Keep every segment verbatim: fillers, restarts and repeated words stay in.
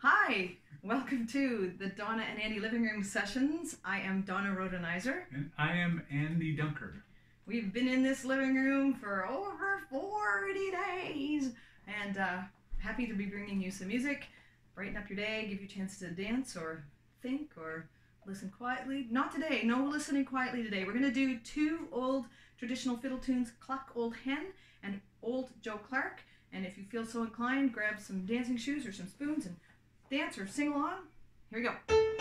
Hi, welcome to the Donna and Andy Living Room Sessions. I am Donna Rhodenizer. And I am Andy Duinker. We've been in this living room for over forty days, and uh, happy to be bringing you some music, brighten up your day, give you a chance to dance or think or listen quietly. Not today, no listening quietly today. We're going to do two old traditional fiddle tunes, Cluck Old Hen and Old Joe Clark. And if you feel so inclined, grab some dancing shoes or some spoons and dance or sing along. Here we go. There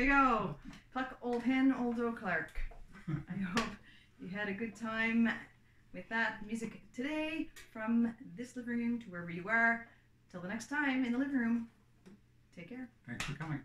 you go. Cluck Old Hen, Old Joe Clark. I hope you had a good time with that music today from this living room to wherever you are. Till the next time in the living room, take care. Thanks for coming.